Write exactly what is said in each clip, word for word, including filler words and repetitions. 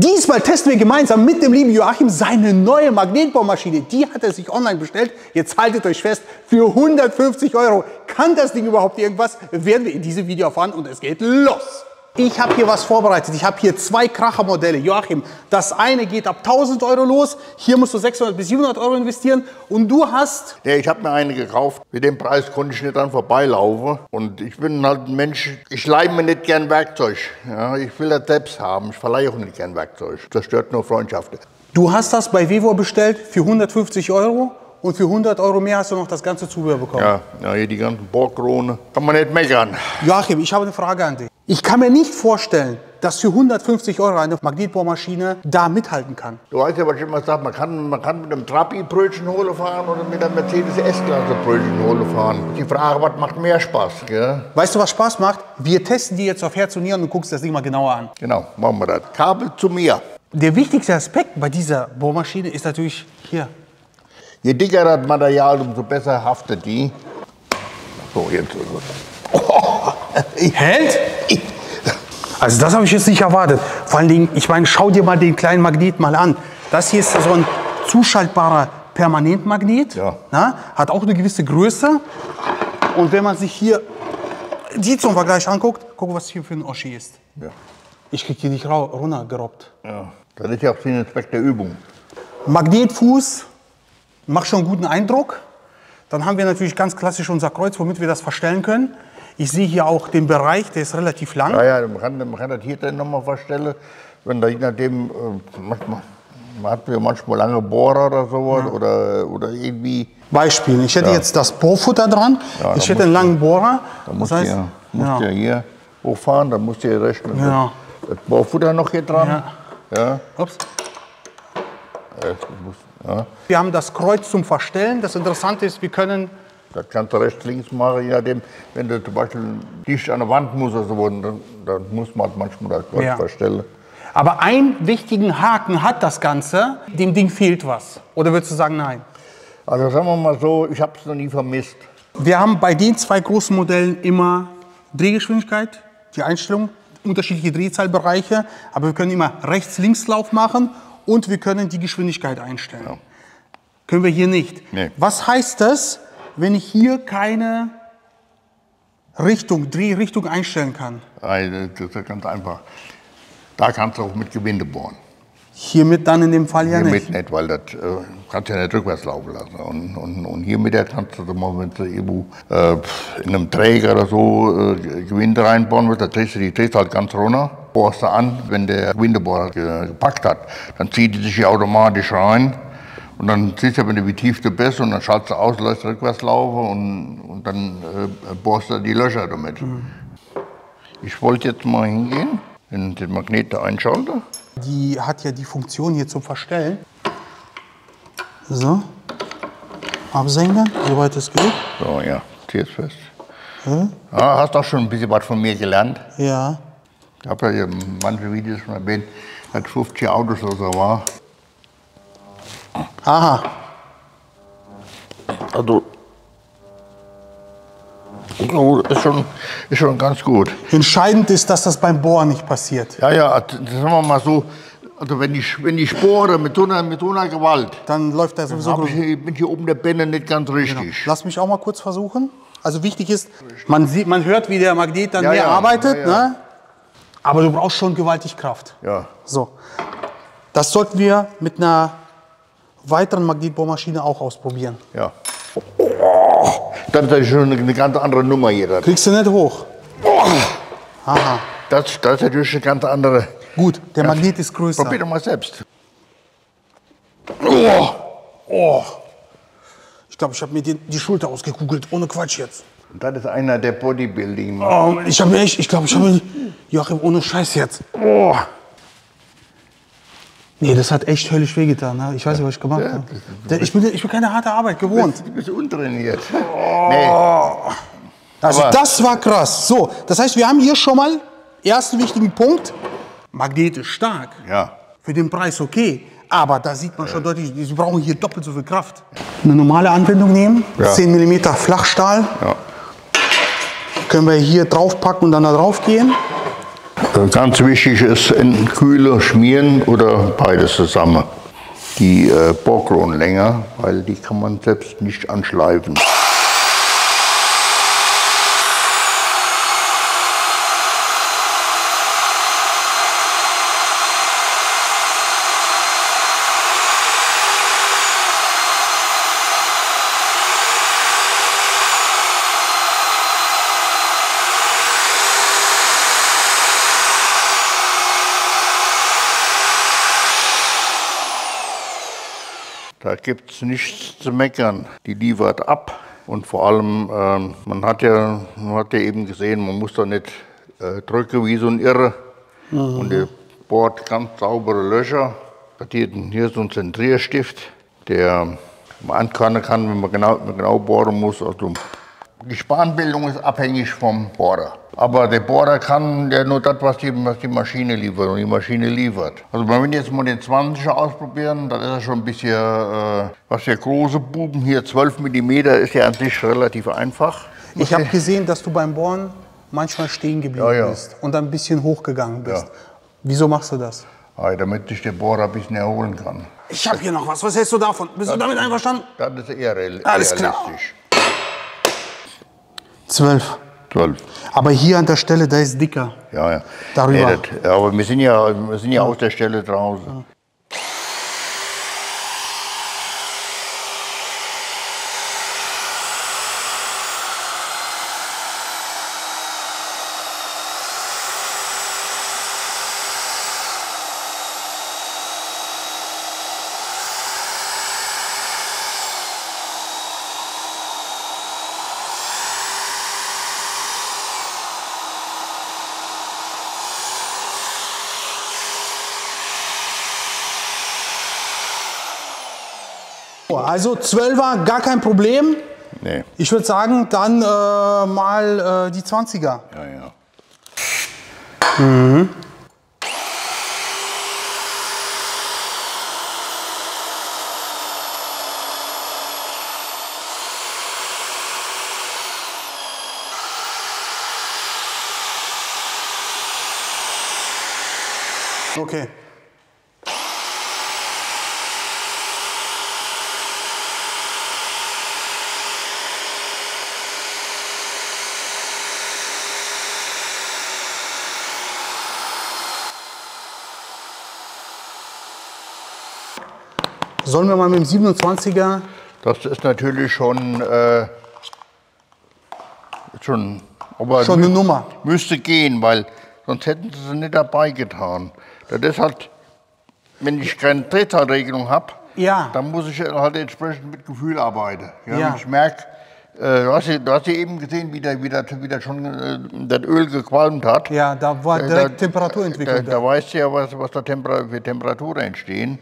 Diesmal testen wir gemeinsam mit dem lieben Joachim seine neue Magnetbohrmaschine. Die hat er sich online bestellt. Jetzt haltet euch fest, für hundertfünfzig Euro. Kann das Ding überhaupt irgendwas? Werden wir in diesem Video erfahren und es geht los. Ich habe hier was vorbereitet. Ich habe hier zwei Krachermodelle. Joachim, das eine geht ab tausend Euro los. Hier musst du sechshundert bis siebenhundert Euro investieren. Und du hast... Ja, ich habe mir eine gekauft. Mit dem Preis konnte ich nicht dran vorbeilaufen. Und ich bin halt ein Mensch, ich leihe mir nicht gern Werkzeug. Ja, ich will das selbst haben. Ich verleihe auch nicht gern Werkzeug. Das zerstört nur Freundschaften. Du hast das bei VEVOR bestellt für hundertfünfzig Euro. Und für hundert Euro mehr hast du noch das ganze Zubehör bekommen. Ja, ja, hier die ganzen Bohrkrone. Kann man nicht meckern. Joachim, ich habe eine Frage an dich. Ich kann mir nicht vorstellen, dass für hundertfünfzig Euro eine Magnetbohrmaschine da mithalten kann. Du weißt ja, was ich immer sage, man kann, man kann mit einem Trabi Brötchen holen fahren oder mit einem Mercedes S-Klasse Brötchen holen fahren. Die Frage, was macht mehr Spaß, gell? Weißt du, was Spaß macht? Wir testen die jetzt auf Herz und Nieren und guckst das Ding mal genauer an. Genau, machen wir das. Kabel zu mir. Der wichtigste Aspekt bei dieser Bohrmaschine ist natürlich hier. Je dicker das Material, umso besser haftet die. So, jetzt ist es. Oh. Hält? Also das habe ich jetzt nicht erwartet. Vor allen Dingen, ich meine, schau dir mal den kleinen Magnet mal an. Das hier ist so ein zuschaltbarer Permanentmagnet. Ja. Na? Hat auch eine gewisse Größe. Und wenn man sich hier die zum Vergleich anguckt, guck, was hier für ein Oschi ist. Ja. Ich krieg die nicht runtergerobbt. Ja. Das ist ja auch Sinn und Zweck der Übung. Magnetfuß macht schon einen guten Eindruck. Dann haben wir natürlich ganz klassisch unser Kreuz, womit wir das verstellen können. Ich sehe hier auch den Bereich, der ist relativ lang. Ja, ja, man kann, man kann das hier dann nochmal verstellen. Wenn da, je nachdem, manchmal, man hat ja manchmal lange Bohrer oder sowas, ja, oder, oder irgendwie. Beispiel, ich hätte ja jetzt das Bohrfutter dran, ja, ich hätte einen langen Bohrer. Da musst du ja, ja. ja hier hochfahren, da musst du ja rechts mit ja. das Bohrfutter noch hier dran. Ja. Ja. Ups. Ja. Wir haben das Kreuz zum Verstellen. Das Interessante ist, wir können... Das kannst du rechts, links machen, je nachdem, wenn du zum Beispiel dicht an der Wand musst, also, dann, dann muss man manchmal das Kreuz ja. verstellen. Aber einen wichtigen Haken hat das Ganze, dem Ding fehlt was. Oder würdest du sagen, nein? Also sagen wir mal so, ich habe es noch nie vermisst. Wir haben bei den zwei großen Modellen immer Drehgeschwindigkeit, die Einstellung, unterschiedliche Drehzahlbereiche, aber wir können immer Rechts-Links-Lauf machen. Und wir können die Geschwindigkeit einstellen. Ja. Können wir hier nicht. Nee. Was heißt das, wenn ich hier keine Richtung, Drehrichtung einstellen kann? Das ist ganz einfach. Da kannst du auch mit Gewinde bohren. Hiermit dann in dem Fall ja hiermit nicht? Hiermit nicht, weil das äh, kannst du ja nicht rückwärts laufen lassen. Und, und, und hiermit kannst du, wenn du irgendwo äh, in einem Träger oder so äh, Gewinde reinbohren willst, dann drehst du die drehst halt ganz runter. Bohrst du an, wenn der Gewindebohrer gepackt hat, dann zieht die sich automatisch rein und dann siehst du, wenn du wie tief du bist und dann schaltest du aus, lässt rückwärts laufen und, und dann äh, bohrst du die Löcher damit. Mhm. Ich wollte jetzt mal hingehen, wenn ich den Magnet da einschalte. Die hat ja die Funktion hier zum Verstellen. So, absenken, soweit es geht. So, ja, zieh's fest. Hm? Ja, hast doch schon ein bisschen was von mir gelernt. Ja. Ich habe ja in manchen Videos schon erwähnt, dass fünfzig Autos oder so war. Aha. Also, ist schon, ist schon ganz gut. Entscheidend ist, dass das beim Bohren nicht passiert. Ja, ja, sagen wir mal so, also wenn ich, wenn ich bohre mit so einer, mit so einer Gewalt, dann läuft das sowieso gut. Ich bin hier oben der Bänder nicht ganz richtig. Genau. Lass mich auch mal kurz versuchen. Also wichtig ist, man, sieht, man hört, wie der Magnet dann ja, mehr ja, arbeitet. Ja, ja. Ne? Aber du brauchst schon gewaltig Kraft. Ja. So. Das sollten wir mit einer weiteren Magnetbohrmaschine auch ausprobieren. Ja. Oh, das ist schon eine ganz andere Nummer hier. Das. Kriegst du nicht hoch. Oh. Aha. Das, das ist natürlich eine ganz andere. Gut, der ja. Magnet ist größer. Probier doch mal selbst. Oh. Oh. Ich glaube, ich habe mir die, die Schulter ausgekugelt, ohne Quatsch jetzt. Und das ist einer, der Bodybuilding macht. Oh, ich habe echt, ich glaube, ich habe Joachim, ohne Scheiß jetzt. Oh. Nee, das hat echt höllisch wehgetan. Ne? Ich weiß nicht, was ich gemacht ja, habe. Ich bin, ich bin keine harte Arbeit gewohnt. Du bist untrainiert. Oh. Nee. Also aber das war krass. So, das heißt, wir haben hier schon mal ersten wichtigen Punkt. Magnet ist stark. Ja. Für den Preis okay. Aber da sieht man schon deutlich, sie brauchen hier doppelt so viel Kraft. Eine normale Anwendung nehmen, ja. zehn Millimeter Flachstahl. Ja. Können wir hier draufpacken und dann da drauf gehen. Ganz wichtig ist, in Kühler schmieren oder beides zusammen. Die äh, Bohrkrone länger, weil die kann man selbst nicht anschleifen. Da gibt es nichts zu meckern. Die liefert ab und vor allem, ähm, man, hat ja, man hat ja eben gesehen, man muss da nicht äh, drücken wie so ein Irre. Mhm. Und die bohrt ganz saubere Löcher. Hier, hier ist so ein Zentrierstift, der man ankörnen kann, wenn man genau, genau bohren muss. Also die Spanbildung ist abhängig vom Bohrer. Aber der Bohrer kann ja nur das, was die, was die Maschine liefert und die Maschine liefert. Also wenn wir jetzt mal den zwanziger ausprobieren, dann ist er schon ein bisschen, äh, was für große Buben hier, zwölf Millimeter ist ja an sich relativ einfach. Ich habe gesehen, dass du beim Bohren manchmal stehen geblieben ja, ja. bist und ein bisschen hochgegangen bist. Ja. Wieso machst du das? Ja, damit sich der Bohrer ein bisschen erholen kann. Ich habe hier noch was, was hältst du davon? Bist das, du damit einverstanden? Das ist eher realistisch. Alles klar. zwölf. zwölf. Aber hier an der Stelle, da ist dicker. Ja, ja. Darüber. Nee, das, aber wir sind ja, wir sind ja aus der Stelle draußen. Ja. Also zwölfer, gar kein Problem. Nee. Ich würde sagen, dann äh, mal äh, die zwanziger. Ja, ja. Mhm. Okay. Sollen wir mal mit dem siebenundzwanziger? Das ist natürlich schon, äh, schon, aber schon eine Nummer. Müsste gehen, weil sonst hätten sie es nicht dabei getan. Das halt, wenn ich keine Drehzahlregelung habe, ja. dann muss ich halt entsprechend mit Gefühl arbeiten. Ja, ja. Ich merke, äh, du hast ja eben gesehen, wie das wie der, wie der schon äh, das Öl gequalmt hat. Ja, da war direkt da, Temperaturentwicklung. Da, da weißt du ja, was, was da Temper für Temperaturen entstehen.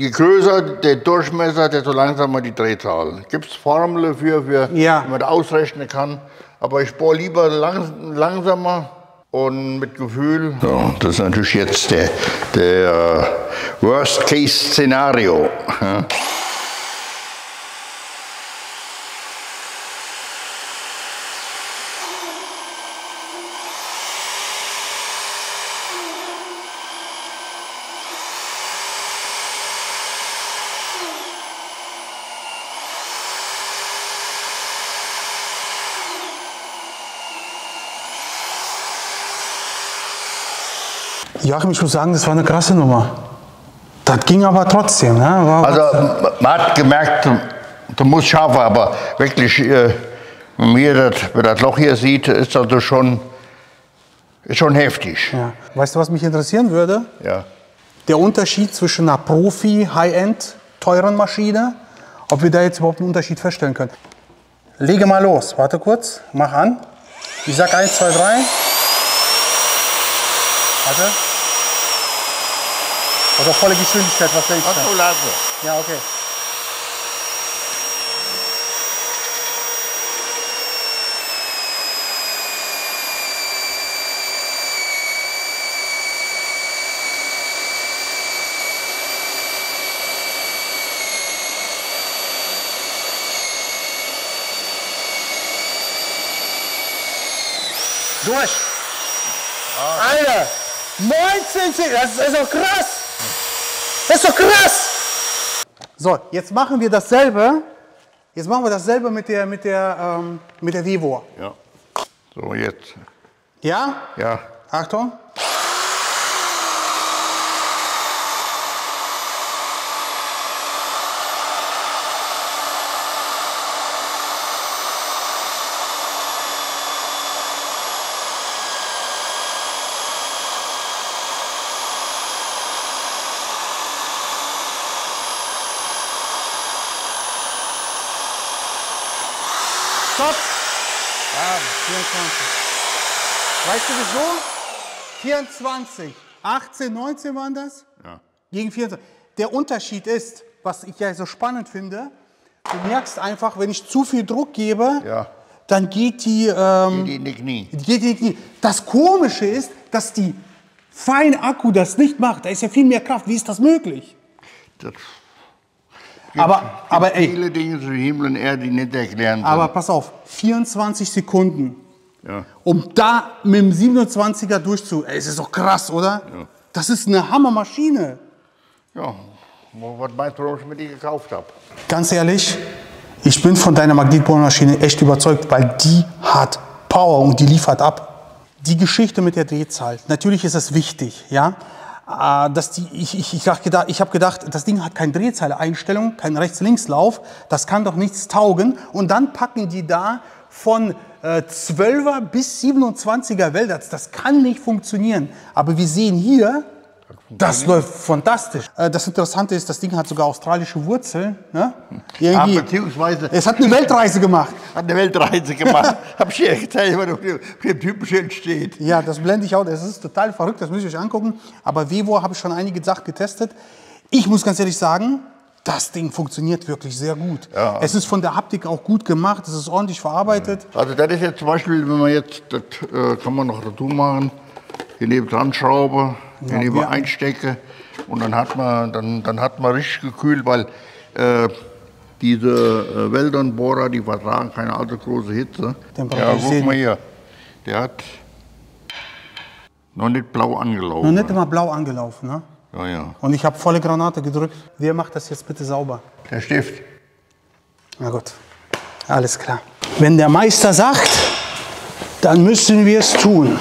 Je größer der Durchmesser, desto langsamer die Drehzahl. Gibt es Formeln für, für ja. wie man das ausrechnen kann. Aber ich bohre lieber langs langsamer und mit Gefühl. So, das ist natürlich jetzt der, der Worst-Case-Szenario. Ja. Joachim, ich muss sagen, das war eine krasse Nummer. Das ging aber trotzdem. Ne? War also man hat gemerkt, du musst scharf, aber wirklich, äh, wenn man das, das Loch hier sieht, ist das also schon, ist schon heftig. Ja. Weißt du, was mich interessieren würde? Ja. Der Unterschied zwischen einer Profi, High-End, teuren Maschine, ob wir da jetzt überhaupt einen Unterschied feststellen können. Lege mal los, warte kurz, mach an. Ich sag eins, zwei, drei. Warte. Oder volle Geschwindigkeit, was denkst du? Ja, okay. Durch! Alter, neunzehn Zentimeter, das ist doch krass. Das ist doch krass. So, jetzt machen wir dasselbe. Jetzt machen wir dasselbe mit der, mit der, ähm, mit der VEVOR. Ja. So, jetzt. Ja? Ja. Achtung. Stopp! Ja, vierundzwanzig. Weißt du wieso? vierundzwanzig. achtzehn, neunzehn waren das? Ja. Gegen vierundzwanzig. Der Unterschied ist, was ich ja so spannend finde, du merkst einfach, wenn ich zu viel Druck gebe, ja, dann geht die, ähm, geht die in die Knie. Geht die in die Knie. Das Komische ist, dass die Fein-Akku das nicht macht. Da ist ja viel mehr Kraft. Wie ist das möglich? Das Gibt, aber, gibt aber viele ey, Dinge zu Himmel und Erde, die nicht erklären sind. Aber pass auf, vierundzwanzig Sekunden, ja, um da mit dem siebenundzwanziger durchzu... Ey, es ist doch krass, oder? Ja. Das ist eine Hammermaschine. Ja, was meinst du, warum ich mir die gekauft habe? Ganz ehrlich, ich bin von deiner Magnetbohrmaschine echt überzeugt, weil die hat Power und die liefert ab. Die Geschichte mit der Drehzahl, natürlich ist das wichtig, ja? Dass die, ich ich, ich habe gedacht, hab gedacht, das Ding hat keine Drehzahleinstellung, keinen Rechts-Links-Lauf, das kann doch nichts taugen. Und dann packen die da von äh, zwölfer bis siebenundzwanziger Welters. Das kann nicht funktionieren. Aber wir sehen hier, das läuft fantastisch. Äh, das Interessante ist, das Ding hat sogar australische Wurzeln. Ne? Irgendwie. Ja, beziehungsweise es hat eine Weltreise gemacht. Hat eine Weltreise gemacht. Hab ich hier gezeigt, was auf dem Typenschild steht. Ja, das blende ich auch. Das ist total verrückt, das müsst ihr euch angucken. Aber VEVOR habe ich schon einige Sachen getestet. Ich muss ganz ehrlich sagen, das Ding funktioniert wirklich sehr gut. Ja. Es ist von der Haptik auch gut gemacht, es ist ordentlich verarbeitet. Also das ist jetzt zum Beispiel, wenn man jetzt, das äh, kann man noch dazu machen, hier neben dran schraube. Wenn ich mal ja. einstecke und dann hat man, dann, dann hat man richtig gekühlt, weil äh, diese Wellenbohrer, die vertragen keine allzu große Hitze. Ja, guck mal hier, der hat noch nicht blau angelaufen. Noch nicht immer blau angelaufen, ne? Ja, ja. Und ich habe volle Granate gedrückt. Wer macht das jetzt bitte sauber? Der Stift. Na gut, alles klar. Wenn der Meister sagt, dann müssen wir es tun.